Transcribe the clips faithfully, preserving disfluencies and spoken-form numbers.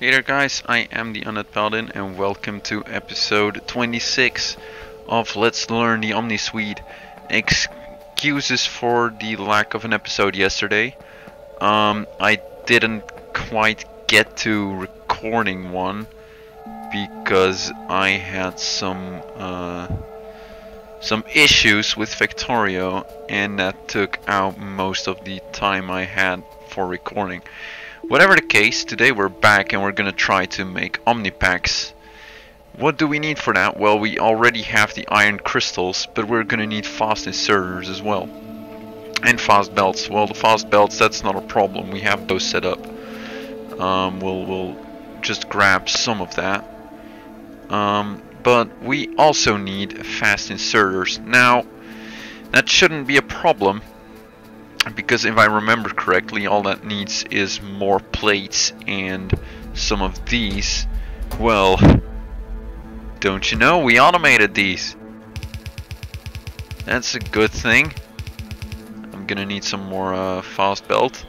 Hey there guys, I am the Undead Paladin and welcome to episode twenty-six of Let's Learn the Omni Suite. Excuses for the lack of an episode yesterday. Um, I didn't quite get to recording one because I had some uh, some issues with Factorio and that took out most of the time I had for recording. Whatever the case, today we're back and we're gonna try to make Omni-Packs. What do we need for that? Well, we already have the iron crystals, but we're gonna need fast inserters as well. And fast belts. Well, the fast belts, that's not a problem. We have those set up. Um, we'll, we'll just grab some of that. Um, but we also need fast inserters. Now, that shouldn't be a problem, because if I remember correctly, all that needs is more plates and some of these. Well, don't you know, we automated these. That's a good thing. I'm gonna need some more uh, fast belt.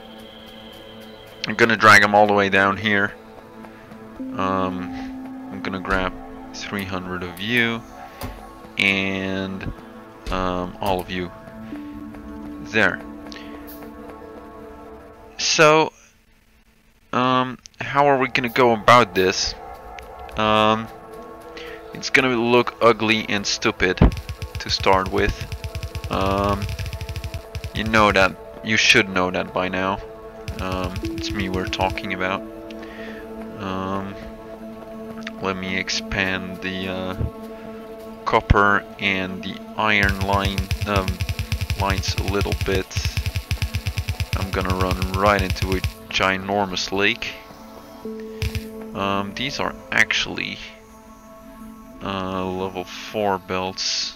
I'm gonna drag them all the way down here. Um, I'm gonna grab three hundred of you and um, all of you. There. So, um, how are we gonna go about this? Um, it's gonna look ugly and stupid to start with. Um, you know that, you should know that by now. Um, it's me we're talking about. Um, let me expand the uh, copper and the iron line um, lines a little bit. I'm gonna run right into a ginormous lake. Um, these are actually uh, level four belts.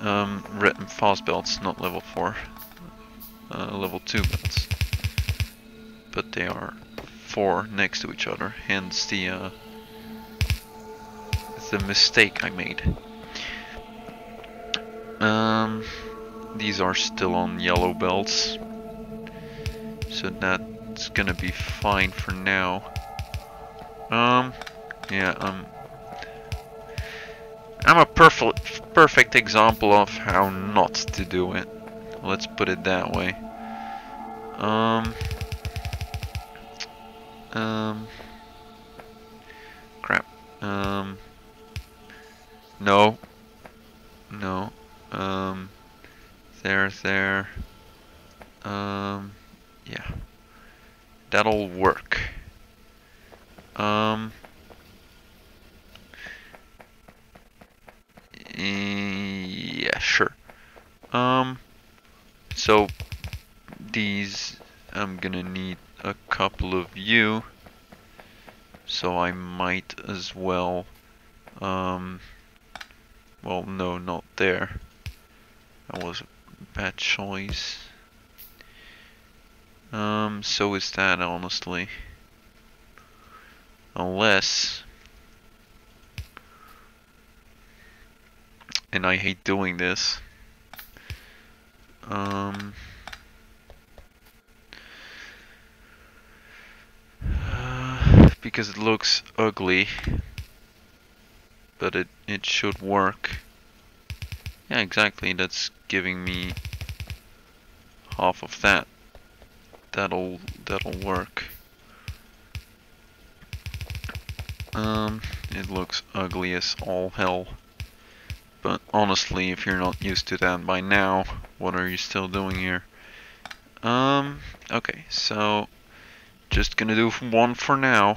Um, red and fast belts, not level four. Uh, level two belts. But they are four next to each other, hence the, uh, the mistake I made. Um... These are still on yellow belts, so that's gonna be fine for now. Um, yeah, um, I'm a perfect perfect example of how not to do it. Let's put it that way. Um, um, crap. Um, no, no. Um. There, there. Um, yeah, that'll work. Um, yeah, sure. Um, so these, I'm gonna need a couple of you, so I might as well. Um, well, no, not there. That was bad choice. Um, so is that, honestly. Unless, and I hate doing this. Um, uh, because it looks ugly, but it it should work. Yeah, exactly, that's giving me half of that. That'll that'll work. Um, it looks ugly as all hell. But honestly, if you're not used to that by now, what are you still doing here? Um, okay, so just gonna do one for now.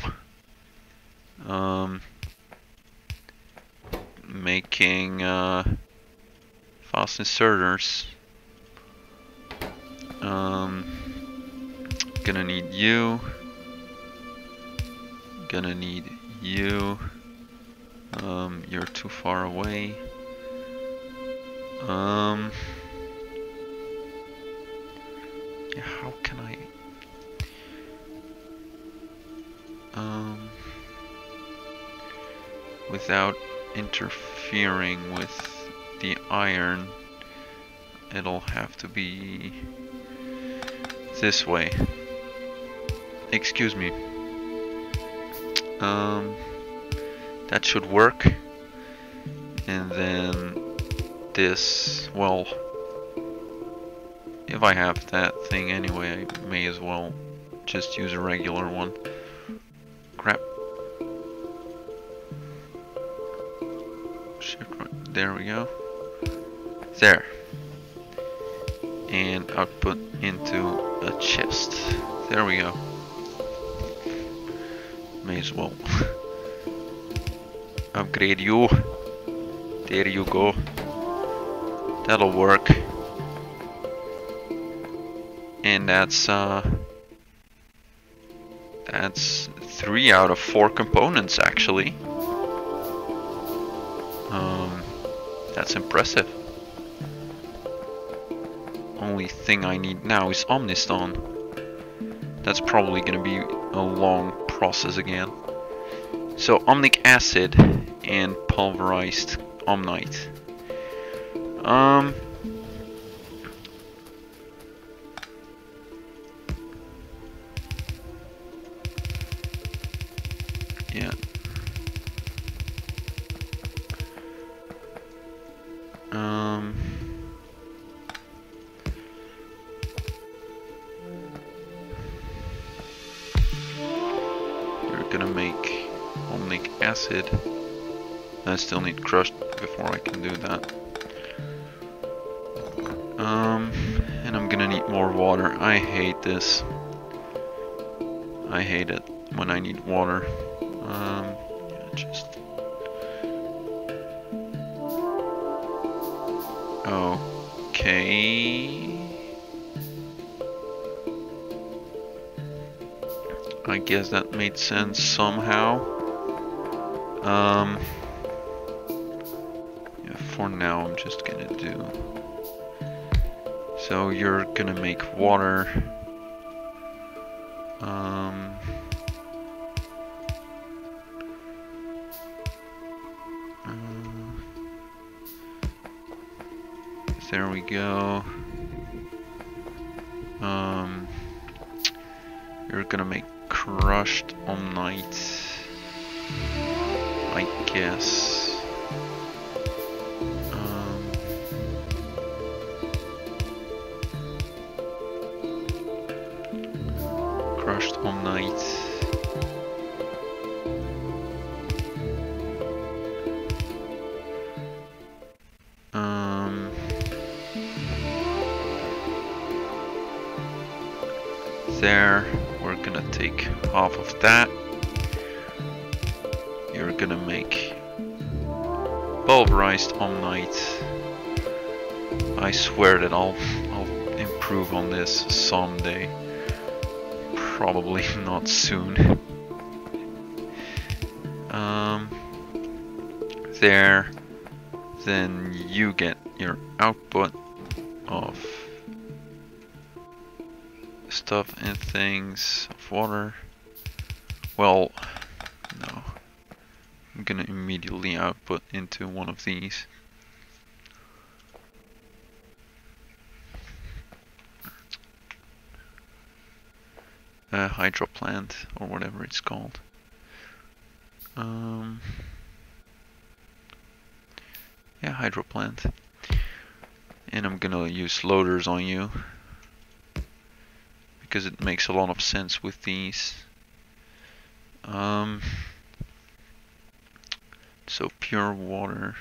Um, making uh fast inserters. Um, gonna need you. Gonna need you. Um, you're too far away. Um, yeah, how can I? Um, without interfering with the iron, it'll have to be this way. Excuse me. Um, that should work. And then this, well, if I have that thing anyway, I may as well just use a regular one. Crap. Shift right, there we go. There. And output into a chest. There we go. May as well. Upgrade you. There you go. That'll work. And that's uh that's three out of four components actually. Um that's impressive. Only thing I need now is Omniston. That's probably gonna be a long process again. So Omnic Acid and Pulverized Omnite. Um Yeah. Um You're gonna make Omnic Acid. I still need crushed before I can do that. Um and I'm gonna need more water. I hate this. I hate it when I need water. Um, yeah, just... Okay... I guess that made sense somehow. Um, yeah, for now I'm just gonna do... So you're gonna make water... Um... There we go. Um, you're gonna make crushed Omnite, I guess. Um, crushed Omnite. There, we're gonna take half of that. You're gonna make Pulverized Omnite. I swear that I'll I'll improve on this someday. Probably not soon. Um, there. Then you get your output of stuff and things of water. Well, no, I'm gonna immediately output into one of these. A hydroplant or whatever it's called. Um, yeah, hydroplant. And I'm gonna use loaders on you, because it makes a lot of sense with these. Um, so pure water,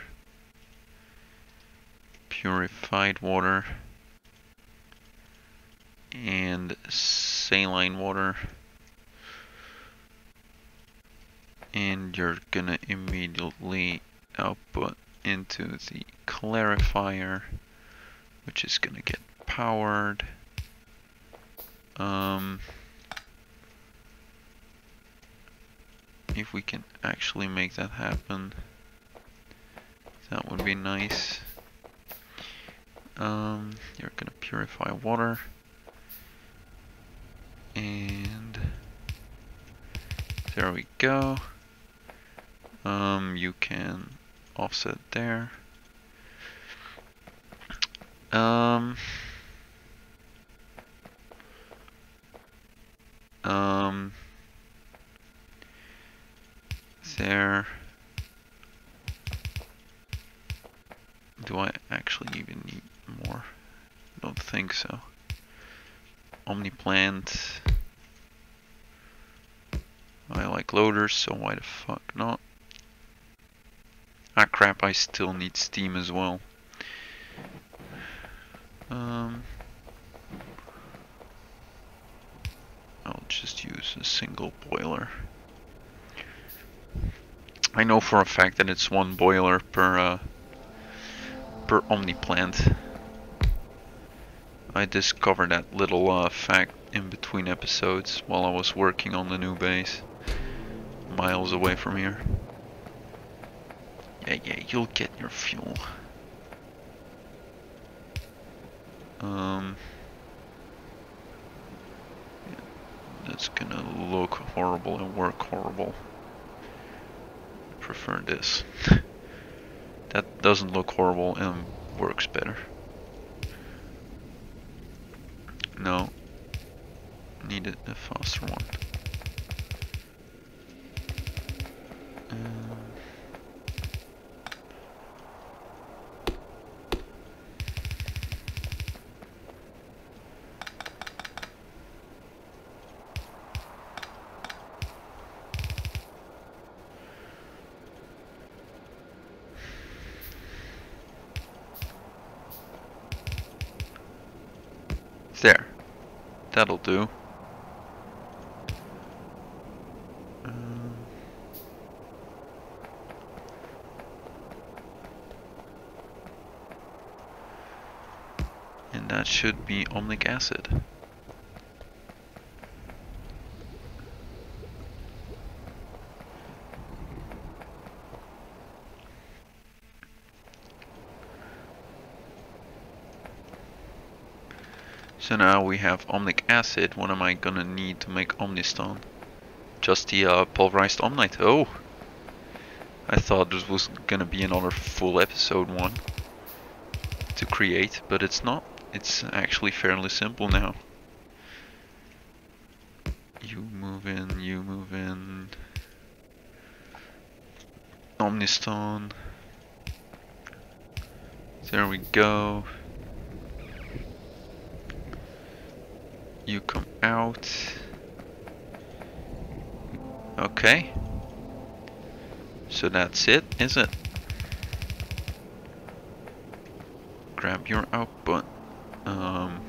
purified water, and saline water. And you're gonna immediately output into the clarifier, which is gonna get powered. Um, if we can actually make that happen, that would be nice. Um, you're gonna purify water, and there we go. Um, you can offset there. Um, Um, there. Do I actually even need more? Don't think so. Omniplant. I like loaders, so why the fuck not? Ah crap, I still need steam as well. Um, I'll just use a single boiler. I know for a fact that it's one boiler per uh, per Omniplant. I discovered that little uh, fact in between episodes while I was working on the new base, miles away from here. Yeah, yeah, you'll get your fuel. Um, yeah, that's gonna look horrible and work horrible. I prefer this. That doesn't look horrible and works better. No, needed a faster one. Um, There, that'll do. Uh, and that should be Omnic Acid. So now we have Omnic Acid. What am I gonna need to make Omnistone? Just the uh, Pulverized Omnite. Oh! I thought this was gonna be another full episode one to create, but it's not. It's actually fairly simple now. You move in, you move in. Omnistone. There we go. You come out. Okay. So that's it, is it? Grab your output. Um,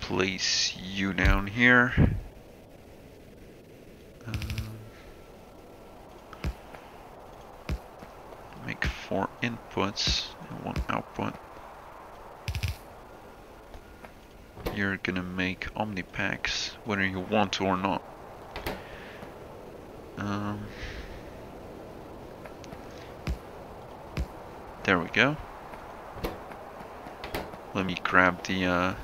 place you down here. Um, make four inputs and one output. You're gonna make Omni-Packs whether you want to or not. Um, there we go. Let me grab the uh,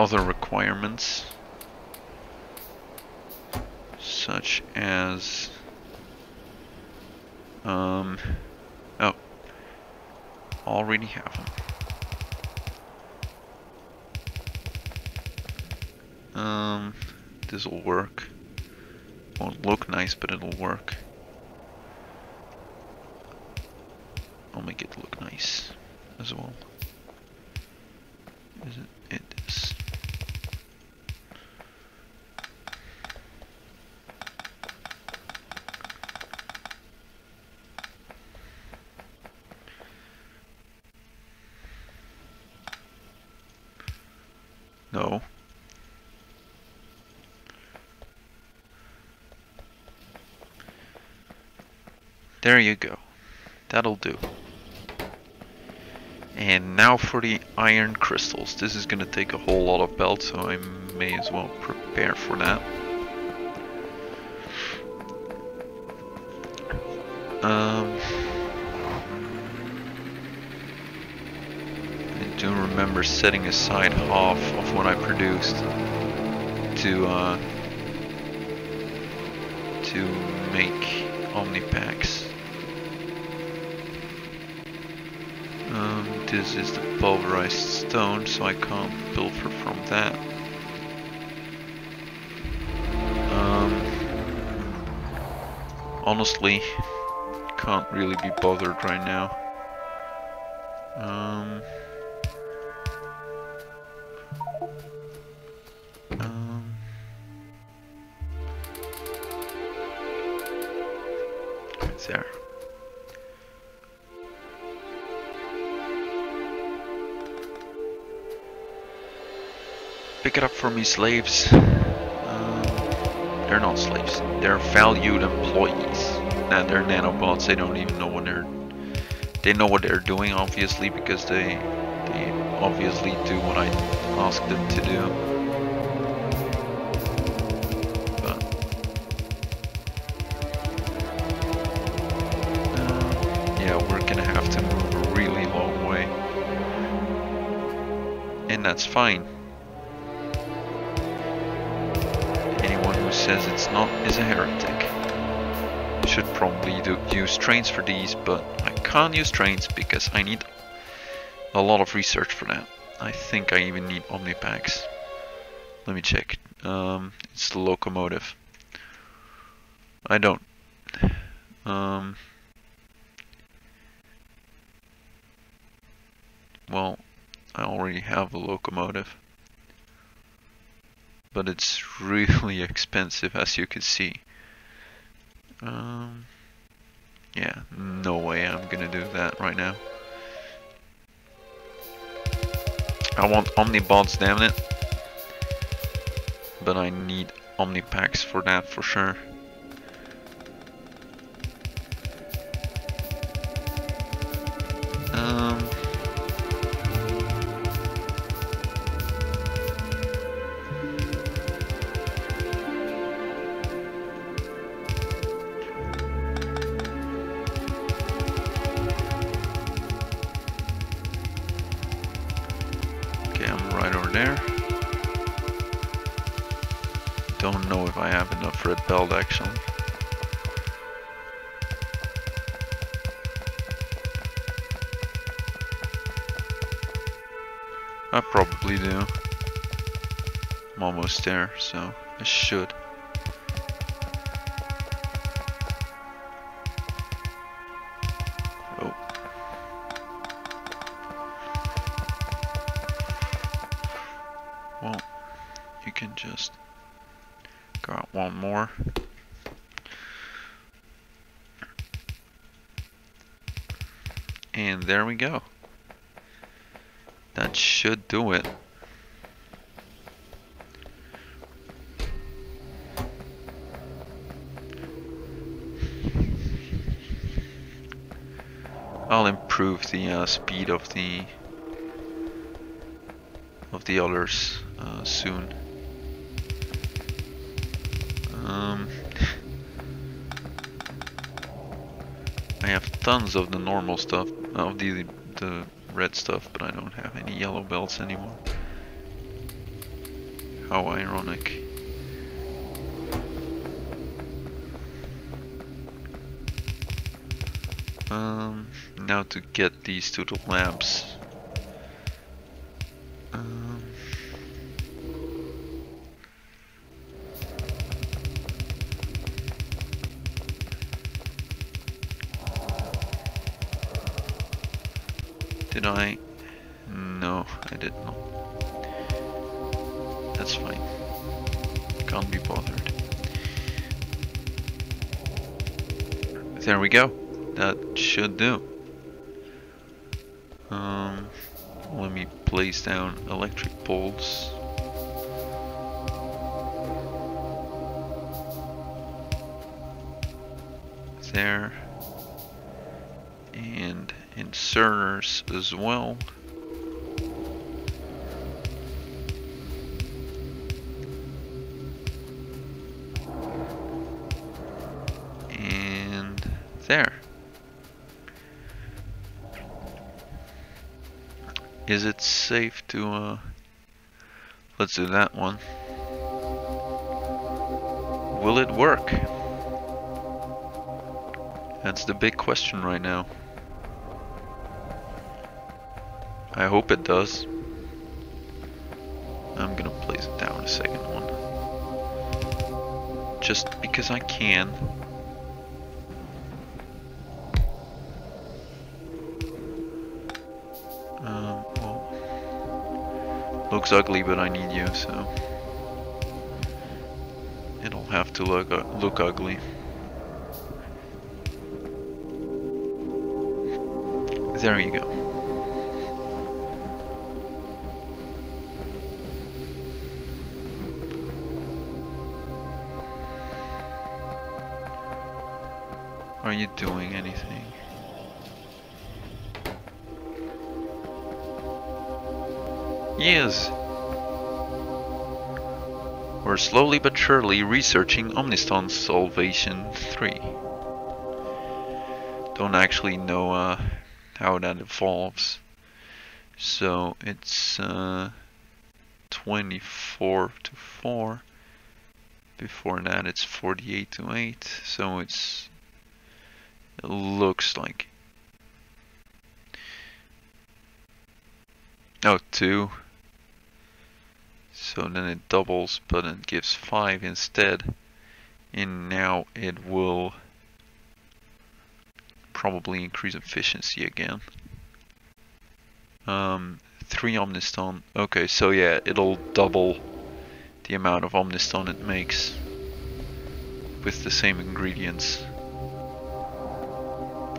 other requirements, such as um, oh, already have them. Um, this'll work. Won't look nice, but it'll work. I'll make it look nice as well. Is it? It is. No. There you go. That'll do. And now for the iron crystals. This is gonna take a whole lot of belts, so I may as well prepare for that. Um, I do remember setting aside half of what I produced to uh, to make Omni-Packs. Um, this is the pulverized stone, so I can't pilfer from that. honestly can't really be bothered right now. Um, um, right there. Pick it up for me, slaves. Uh, they're not slaves. They're valued employees. Nah, they're nanobots. They don't even know what they're. They know what they're doing, obviously, because they they obviously do what I ask them to do. But uh, yeah, we're gonna have to move a really long way, and that's fine. Says it's not is a heretic. Should probably do use trains for these, but I can't use trains because I need a lot of research for that. I think I even need Omni-Packs. Let me check. Um, it's the locomotive. I don't. Um, well, I already have a locomotive. But it's really expensive, as you can see. Um, yeah, no way I'm gonna do that right now. I want Omnibots, damn it. But I need Omni-Packs for that for sure. Um, Red belt actually. I probably do. I'm almost there, so I should. Oh. Well, you can just. Got one more. And there we go. That should do it. I'll improve the uh, speed of the of the others uh, soon. Um, I have tons of the normal stuff, of the, the red stuff, but I don't have any yellow belts anymore. How ironic. Um, now to get these to the labs. Did I? No, I did not. That's fine. Can't be bothered. There we go. That should do. Um, let me place down electric poles. There. And inserters as well. And there. Is it safe to, uh, let's do that one. Will it work? That's the big question right now. I hope it does. I'm gonna place it down a second one. Just because I can. looks ugly, but I need you, so it'll have to look look ugly. There you go. Are you doing anything? Yes! We're slowly but surely researching Omnistone Salvation three. Don't actually know uh, how that evolves. So it's uh, twenty-four to four. Before that it's forty-eight to eight. So it's... It looks like... Oh, two. So then it doubles, but it gives five instead. And now it will probably increase efficiency again. Um, three Omnistone. Okay, so yeah, it'll double the amount of Omnistone it makes with the same ingredients.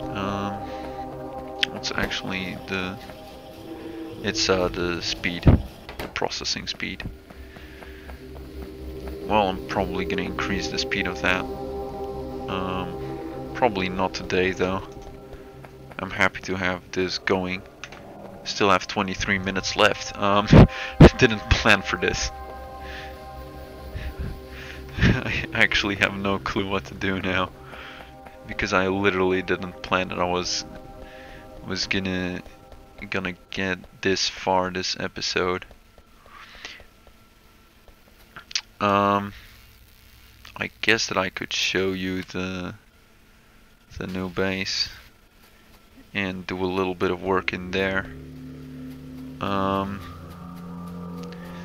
Um, what's actually the... It's uh, the speed, the processing speed. Well, I'm probably gonna increase the speed of that. Um, probably not today though. I'm happy to have this going. Still have twenty-three minutes left. Um, I didn't plan for this. I actually have no clue what to do now, because I literally didn't plan that I was was gonna gonna get this far this episode. Um, I guess that I could show you the the new base and do a little bit of work in there. Um,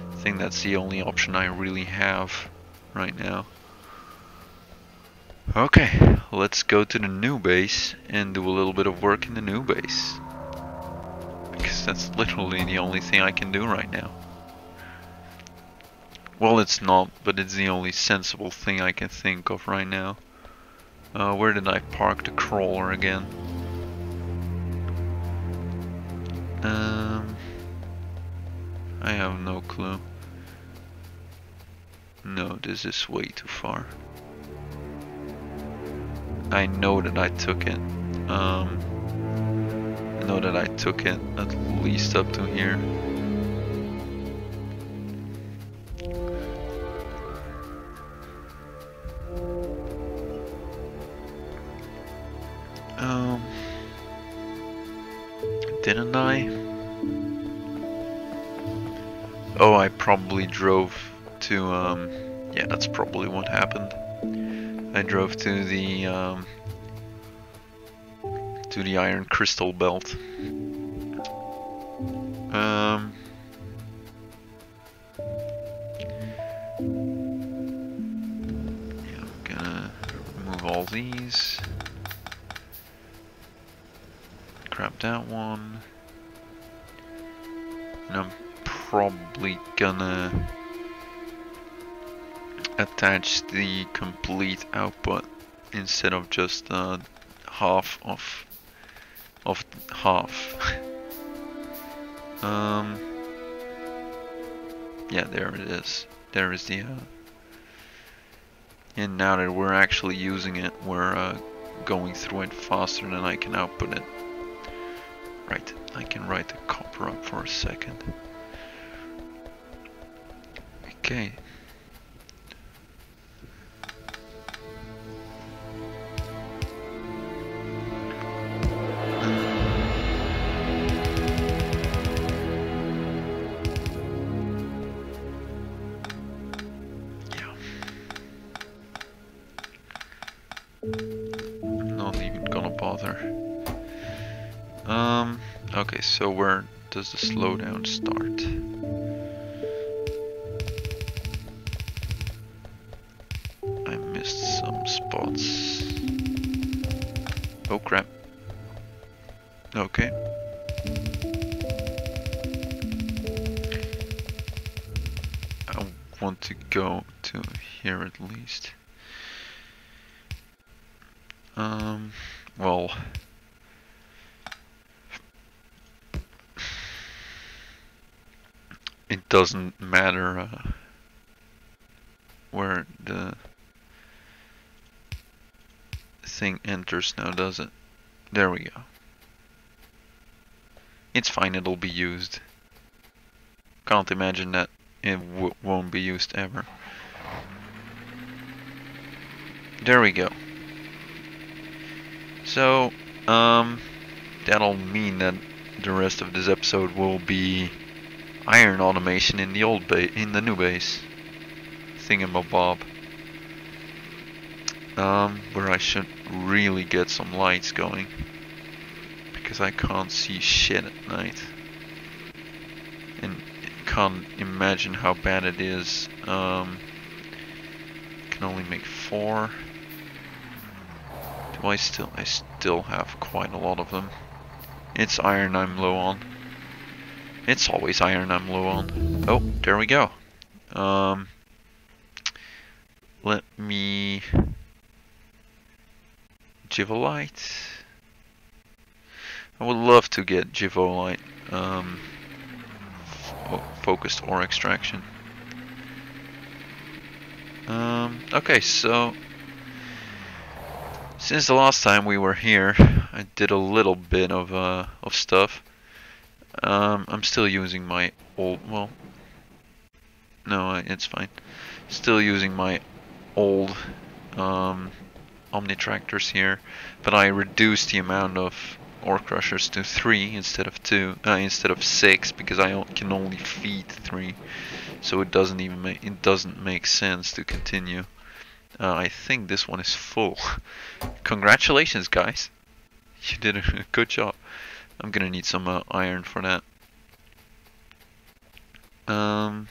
I think that's the only option I really have right now. Okay, let's go to the new base and do a little bit of work in the new base, because that's literally the only thing I can do right now. Well, it's not, but it's the only sensible thing I can think of right now. Uh, where did I park the crawler again? Um, I have no clue. No, this is way too far. I know that I took it. Um, I know that I took it at least up to here. Um, didn't I? Oh, I probably drove to, um, yeah, that's probably what happened. I drove to the um, to the Iron Crystal Belt. Um, yeah, I'm gonna remove all these. Grab that one, and I'm probably gonna attach the complete output instead of just uh, half of of half. um, yeah, there it is. There is the. Uh, and now that we're actually using it, we're uh, going through it faster than I can output it. Right, I can write the copper up for a second. Okay. So where does the slowdown start? I missed some spots. Oh crap. Okay. want to go to here at least. Um, well, it doesn't matter uh, where the thing enters now, does it? There we go. It's fine, it'll be used. Can't imagine that it w won't be used ever. There we go. So, um, that'll mean that the rest of this episode will be iron automation in the old base, in the new base, thingamabob. Um, where I should really get some lights going, because I can't see shit at night. And can't imagine how bad it is. Um, can only make four. Do I still? I still have quite a lot of them. It's iron I'm low on. It's always iron I'm low on. Oh, there we go. Um, let me Jivolite. I would love to get Jivolite. Um, focused ore extraction. Um, okay, so since the last time we were here, I did a little bit of uh, of stuff. Um, I'm still using my old well, no, it's fine. Still using my old um, Omni tractors here, but I reduced the amount of ore crushers to three instead of two, uh, instead of six, because I can only feed three, so it doesn't even make it doesn't make sense to continue. Uh, I think this one is full. Congratulations, guys! You did a good job. I'm gonna need some uh, iron for that. Um,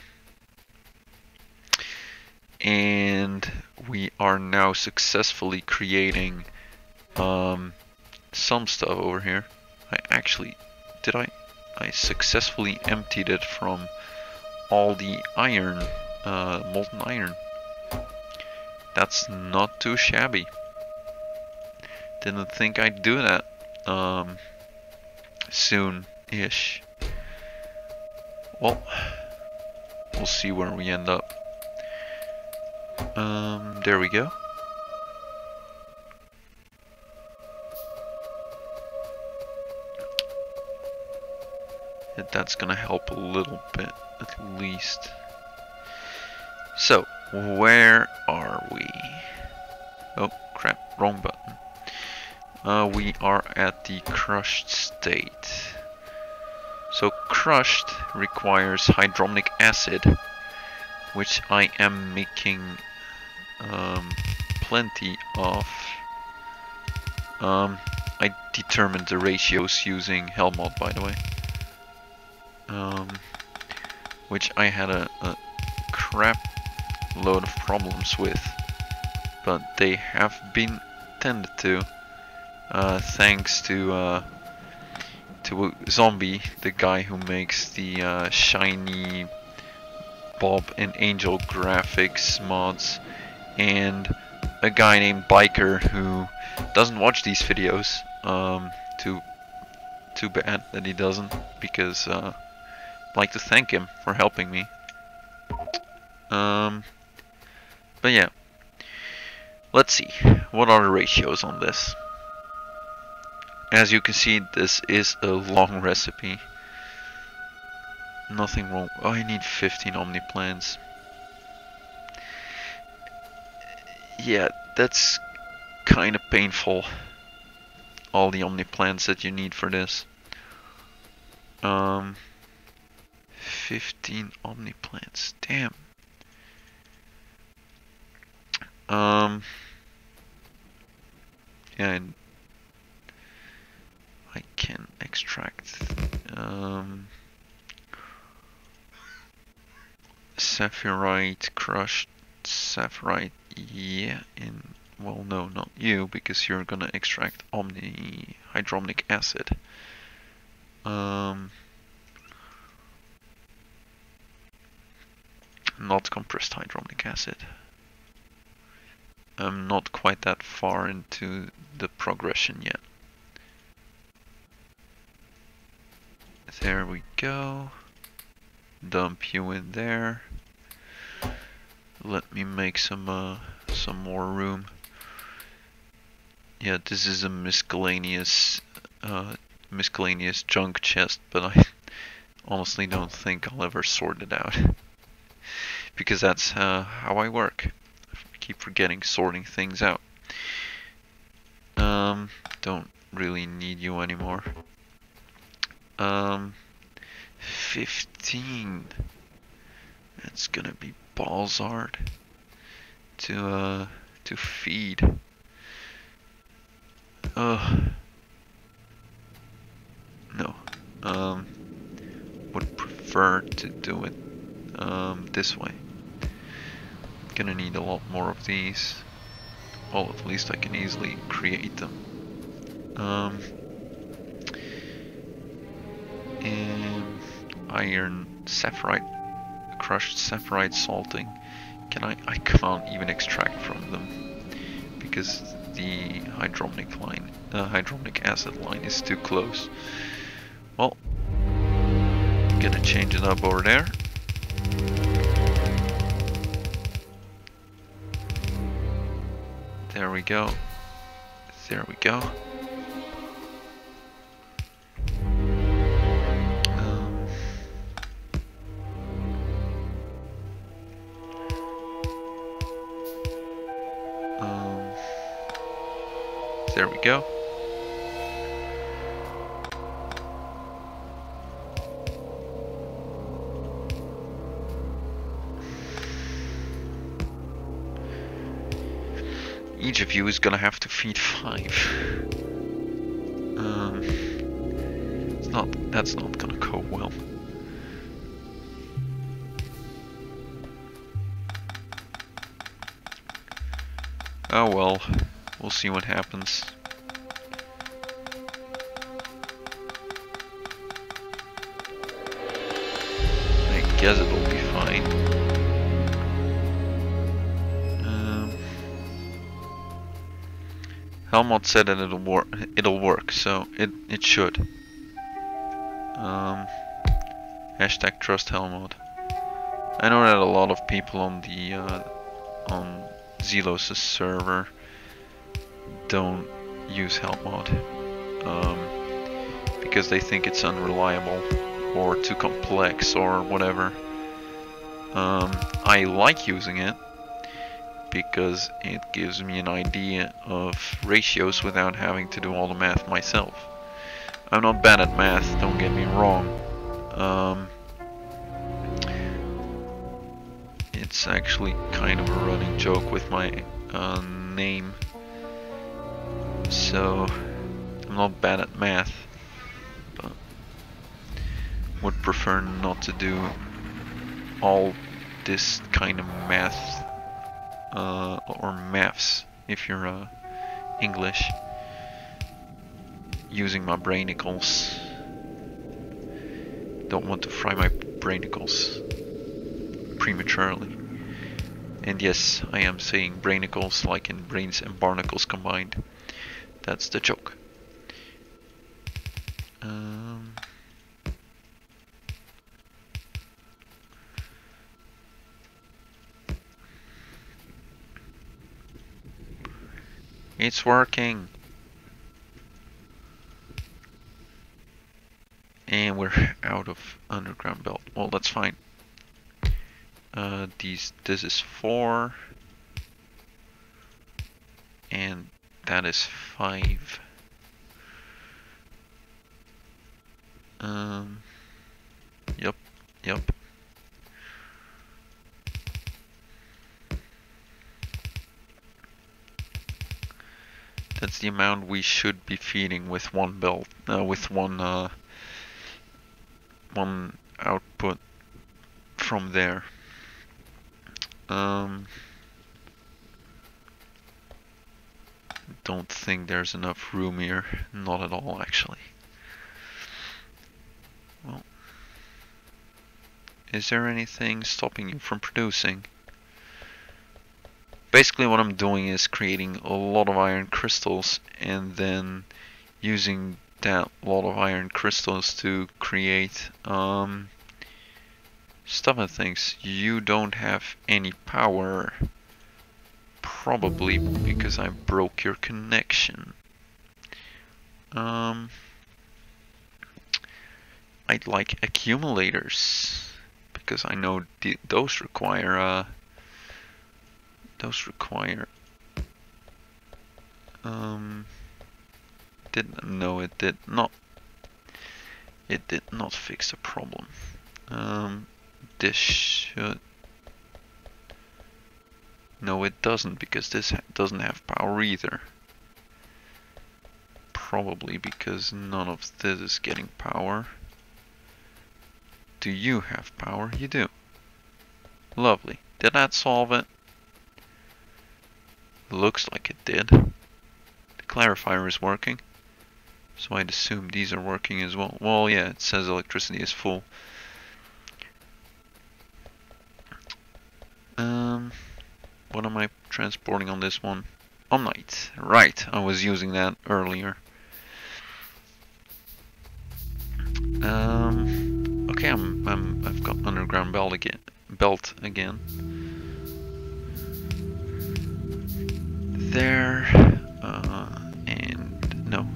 and we are now successfully creating. Um, some stuff over here. I actually did I I successfully emptied it from all the iron, uh, molten iron. That's not too shabby. Didn't think I'd do that um, soon-ish. Well, we'll see where we end up. Um, there we go. That's gonna help a little bit, at least. So, where are we? Oh, crap, wrong button. Uh, we are at the crushed state. So, crushed requires hydromnic acid, which I am making um, plenty of. Um, I determined the ratios using Helmod, by the way. Um, which I had a, a crap load of problems with, but they have been tended to uh, thanks to uh, to Zombie, the guy who makes the uh, shiny Bob and Angel graphics mods, and a guy named Biker who doesn't watch these videos. Um, too too bad that he doesn't, because. Uh, I'd like to thank him for helping me. Um, but yeah, let's see, what are the ratios on this? As you can see, this is a long recipe. Nothing wrong. Oh, I need fifteen Omniplants. Yeah, that's kind of painful. All the Omniplants that you need for this. Um. fifteen Omniplants, damn. Um, yeah, and I can extract um, Saphirite, crushed Saphirite, yeah, and well, no, not you, because you're gonna extract Omni-Hydromnic Acid. Um... not compressed hydromnic acid. I'm not quite that far into the progression yet. There we go. Dump you in there. Let me make some uh, some more room. Yeah, this is a miscellaneous uh, miscellaneous junk chest, but I honestly don't think I'll ever sort it out because that's uh, how I work. I keep forgetting sorting things out. Um, don't really need you anymore. Um, fifteen. It's gonna be Balzard to uh to feed. Uh no. Um, would prefer to do it um this way. Gonna need a lot more of these. Well, at least I can easily create them. Um. And iron saphirite, crushed saphirite salting. Can I? I can't even extract from them because the hydromnic line, uh, hydromnic acid line, is too close. Well, gonna change it up over there. There we go. There we go. There we go. Each of you is gonna have to feed five. Um, it's not. That's not gonna go well. Oh well. We'll see what happens. I guess it'll be fine. Um, Helmod said that it'll work. It'll work, so it it should. Um, hashtag trust Helmod. I know that a lot of people on the uh, on Zelos' server don't use Helmod um, because they think it's unreliable or too complex or whatever. Um, I like using it because it gives me an idea of ratios without having to do all the math myself. I'm not bad at math, don't get me wrong. Um, it's actually kind of a running joke with my uh, name. So, I'm not bad at math, but would prefer not to do all this kind of math uh, or maths if you're uh, English, using my brainicles. Don't want to fry my brainicles prematurely. And yes, I am saying brainicles like in brains and barnacles combined. That's the joke. Um, it's working. And we're out of underground belt. Well, that's fine. Uh, these, this is four. And that is five. Um, yep, yep. That's the amount we should be feeding with one belt, uh, with one, uh, one output from there. Um. Don't think there's enough room here. Not at all, actually. Well, Is there anything stopping you from producing? Basically what I'm doing is creating a lot of iron crystals and then using that lot of iron crystals to create um, stuff and things. You don't have any power, probably because I broke your connection. Um, I'd like accumulators, because I know th those require uh, those require um didn't know it did not it did not fix the problem. Um this should, no it doesn't, because this ha doesn't have power either, probably because none of this is getting power. Do you have power? You do. Lovely. Did that solve it? Looks like it did. The clarifier is working, so I'd assume these are working as well. Well, yeah, it says electricity is full. Um, what am I transporting on this one? Omnite. Right, I was using that earlier. Um, okay, I'm, I'm, I've got underground belt again. Belt again. There uh, and no,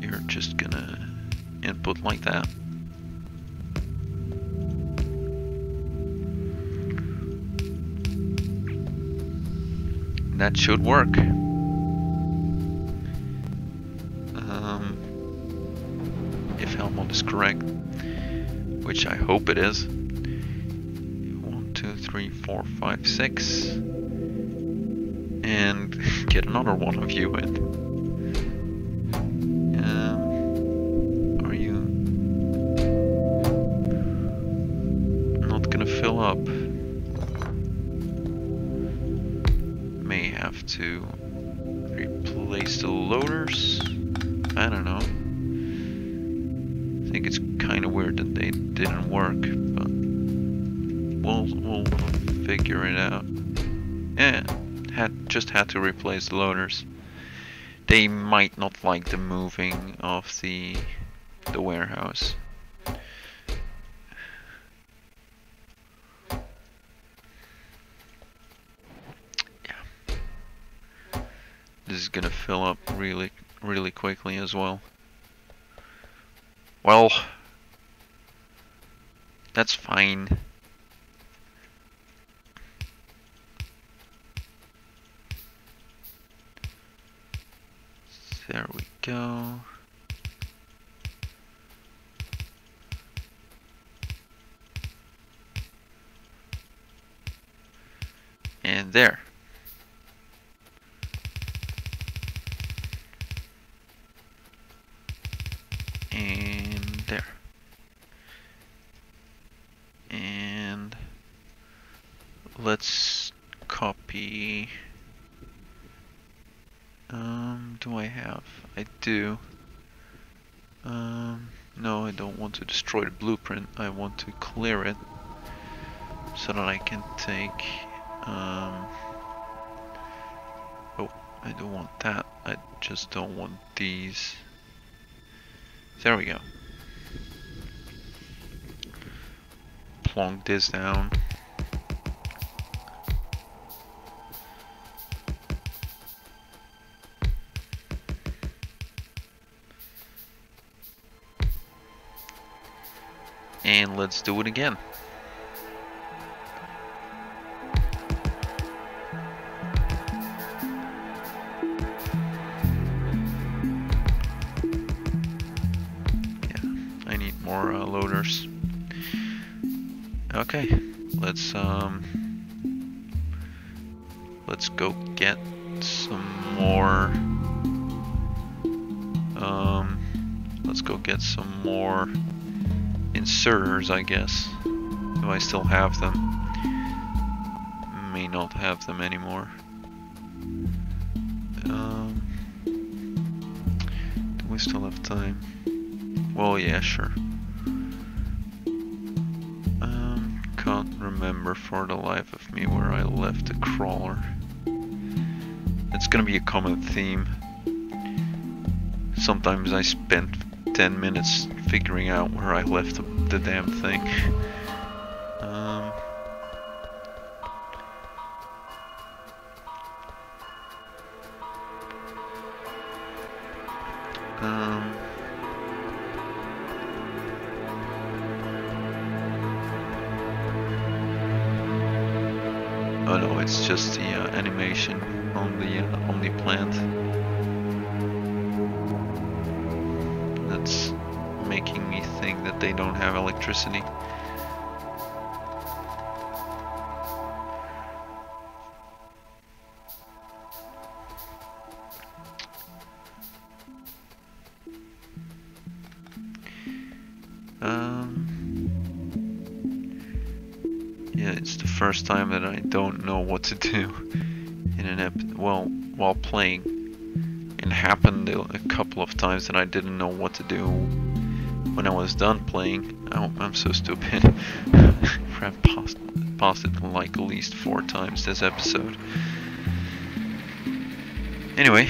you're just gonna input like that. That should work. Um, if Helmod is correct, which I hope it is. One, two, three, four, five, six. And get another one of you in. Um, are you not gonna fill up? May have to replace the loaders. I don't know. I think it's kind of weird that they didn't work, but we'll we'll figure it out. Yeah. Had, just had to replace the loaders. They might not like the moving of the the warehouse. Yeah. This is gonna fill up really really quickly as well. Well, that's fine. There we go. And there. And there. And let's copy. Um, do I have? I do. Um, no, I don't want to destroy the blueprint. I want to clear it so that I can take. Um, oh, I don't want that. I just don't want these. There we go. Plonk this down. And let's do it again. Yeah, I need more uh, loaders. Okay, let's um, let's go get some more. Um, let's go get some more. Inserters, I guess. Do I still have them? May not have them anymore. Um, do we still have time? Well, yeah, sure. Um, can't remember for the life of me where I left the crawler. It's gonna be a common theme. Sometimes I spend ten minutes figuring out where I left the, the damn thing. um, um, Oh no, it's just the uh, animation on the uh, Omniplant. Making me think that they don't have electricity. Um, yeah, it's the first time that I don't know what to do in an ep well while playing. It happened a couple of times that I didn't know what to do. When I was done playing, oh, I'm so stupid. I've paused, paused it like at least four times this episode. Anyway,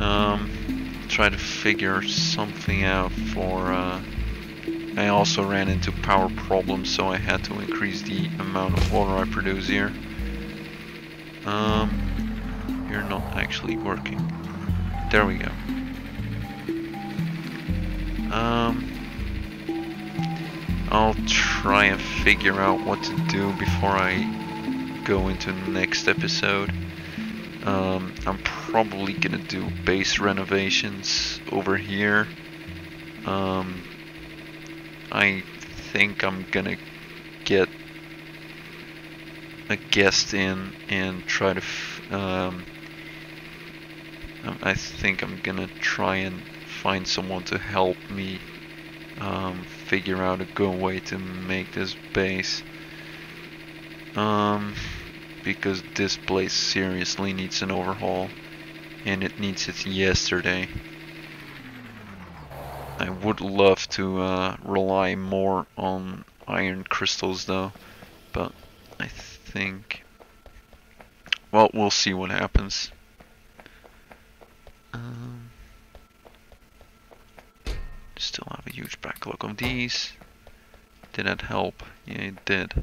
um, try to figure something out for. Uh, I also ran into power problems, so I had to increase the amount of water I produce here. Um, you're not actually working. There we go. Um, I'll try and figure out what to do before I go into the next episode. Um, I'm probably gonna do base renovations over here. Um, I think I'm gonna get a guest in and try to. F um, I think I'm gonna try and find someone to help me um, figure out a good way to make this base, um, because this place seriously needs an overhaul, and it needs it yesterday. I would love to uh, rely more on iron crystals though, but I think, well, we'll see what happens. um, Still have a huge backlog of these. Did that help? Yeah, it did.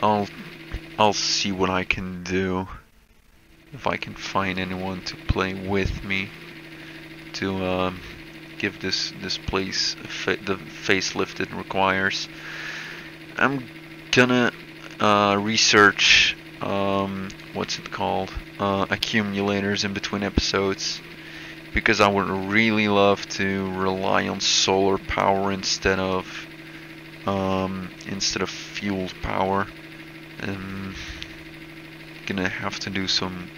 I'll I'll see what I can do. If I can find anyone to play with me to um, give this this place a fa the facelift it requires. I'm gonna uh, research. Um, what's it called? Uh, accumulators in between episodes, because I would really love to rely on solar power instead of um, instead of fuel power. Um, gonna have to do some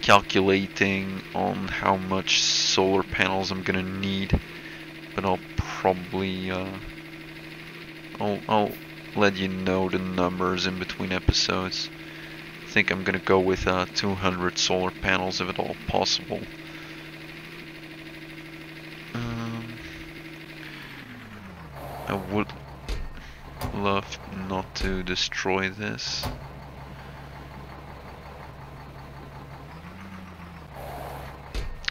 calculating on how much solar panels I'm gonna need, but I'll probably uh, I'll I'll let you know the numbers in between episodes. I think I'm gonna go with uh, two hundred solar panels if at all possible. Um, I would love not to destroy this.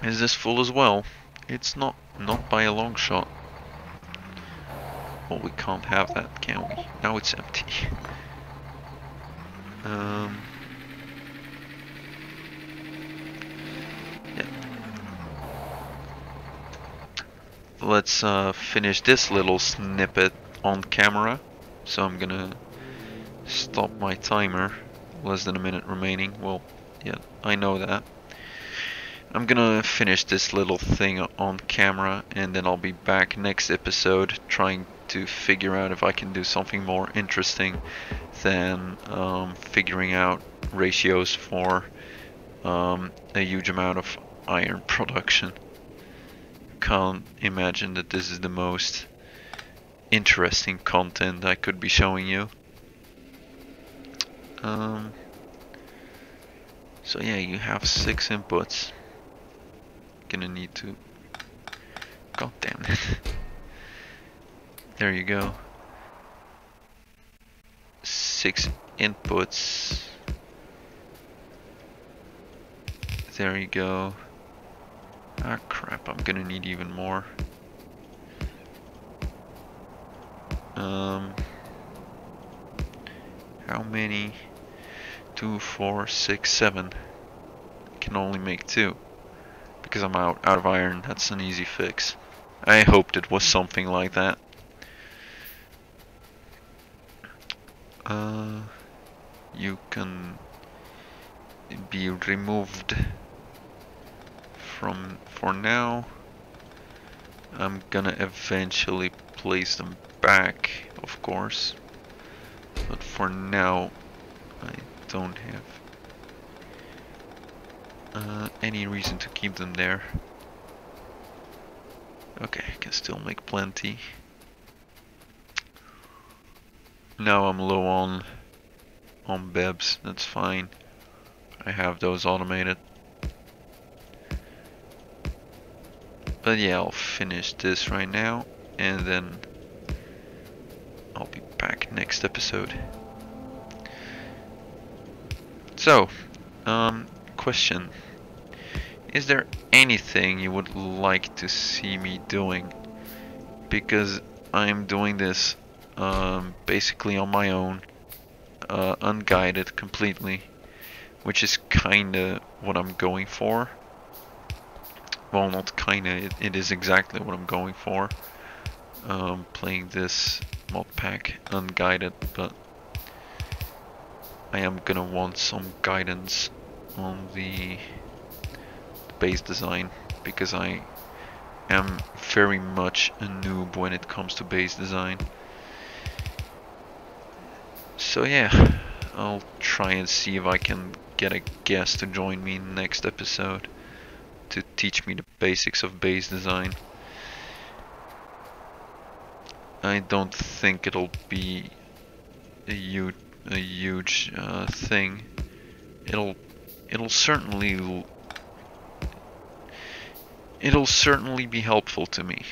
Is this full as well? It's not, not by a long shot. Well, we can't have that, can we? Now it's empty. um. Let's uh, finish this little snippet on camera. So I'm gonna stop my timer. Less than a minute remaining. Well, yeah, I know that. I'm gonna finish this little thing on camera, and then I'll be back next episode trying to figure out if I can do something more interesting than um, figuring out ratios for um, a huge amount of iron production. Can't imagine that this is the most interesting content I could be showing you. Um, so yeah, you have six inputs. Gonna need to God damn it. There you go. Six inputs. There you go. Ah, crap, I'm gonna need even more. Um, how many? Two, four, six, seven. I can only make two because I'm out out of iron. That's an easy fix. I hoped it was something like that. Uh, you can be removed from for now. I'm gonna eventually place them back, of course, but for now I don't have uh, any reason to keep them there. Okay, I can still make plenty. Now I'm low on on bebs, that's fine. I have those automated. But yeah, I'll finish this right now and then I'll be back next episode. So, um, question. Is there anything you would like to see me doing? Because I'm doing this um, basically on my own, uh, unguided completely, which is kinda what I'm going for. Well, not kinda, it, it is exactly what I'm going for. Um, playing this mod pack unguided, but I am gonna want some guidance on the base design, because I am very much a noob when it comes to base design. So yeah, I'll try and see if I can get a guest to join me next episode to teach me the basics of base design. I don't think it'll be a huge, a huge uh, thing. It'll, it'll certainly, it'll certainly be helpful to me.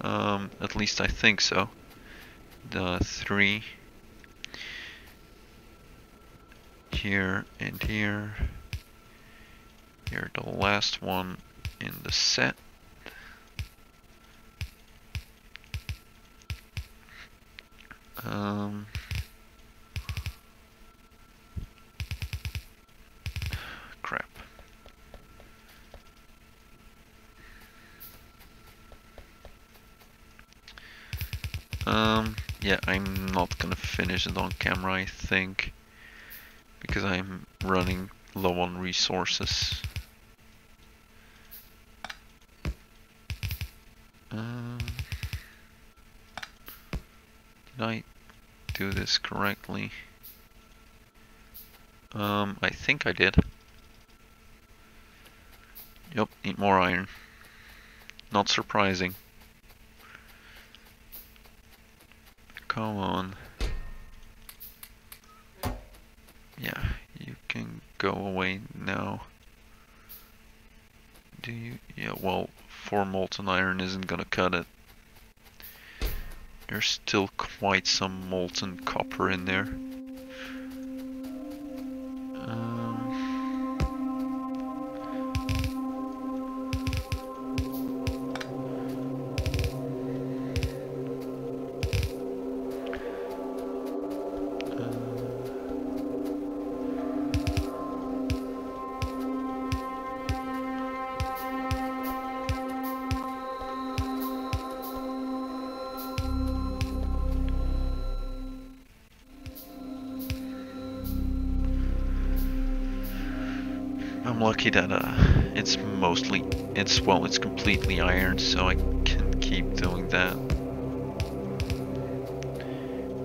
Um, at least I think so. The three here and here. Here, the last one in the set. Um, crap. Um, yeah, I'm not gonna finish it on camera, I think, because I'm running low on resources. Um, did I do this correctly? Um, I think I did. Yep, need more iron. Not surprising. Come on. Yeah, you can go away now. Do you? Yeah, well, four molten iron isn't gonna cut it. There's still quite some molten copper in there. That uh, it's mostly, it's well, it's completely iron, so I can keep doing that.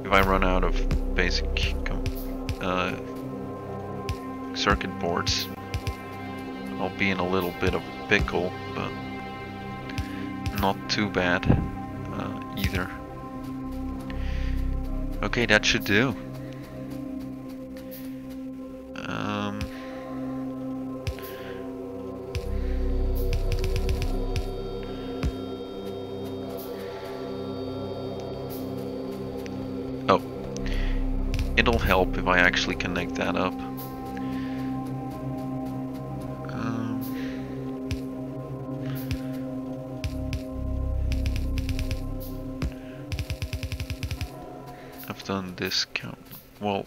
If I run out of basic uh, circuit boards, I'll be in a little bit of a pickle, but not too bad uh, either. Okay, that should do. It'll help if I actually connect that up. Done this count. Well,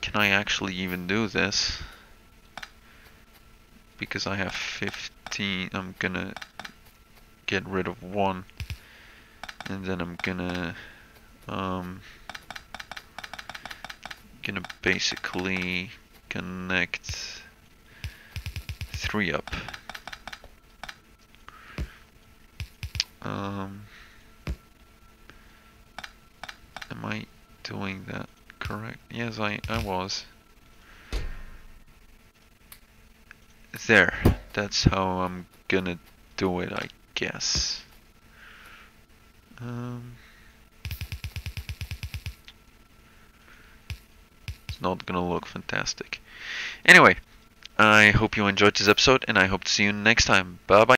can I actually even do this? Because I have fifteen, I'm gonna get rid of one, and then I'm gonna um gonna basically connect three up. Um Am I doing that correct? Yes, I, I was. There. That's how I'm gonna do it, I guess. Um, it's not gonna look fantastic. Anyway, I hope you enjoyed this episode, and I hope to see you next time. Bye-bye.